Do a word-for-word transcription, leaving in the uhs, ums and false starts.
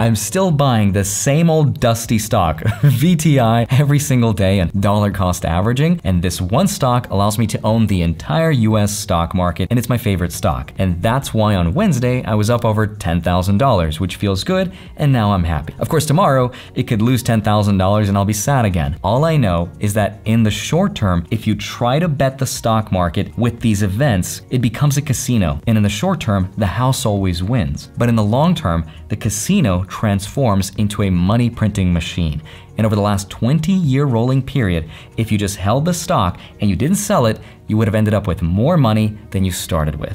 I'm still buying the same old dusty stock, V T I, every single day and dollar cost averaging. And this one stock allows me to own the entire U S stock market, and it's my favorite stock. And that's why on Wednesday, I was up over ten thousand dollars, which feels good, and now I'm happy. Of course, tomorrow, it could lose ten thousand dollars and I'll be sad again. All I know is that in the short term, if you try to bet the stock market with these events, it becomes a casino. And in the short term, the house always wins. But in the long term, the casino transforms into a money printing machine. And over the last twenty year rolling period, if you just held the stock and you didn't sell it, you would have ended up with more money than you started with.